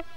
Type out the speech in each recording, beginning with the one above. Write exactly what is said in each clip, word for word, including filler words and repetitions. Don't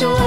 you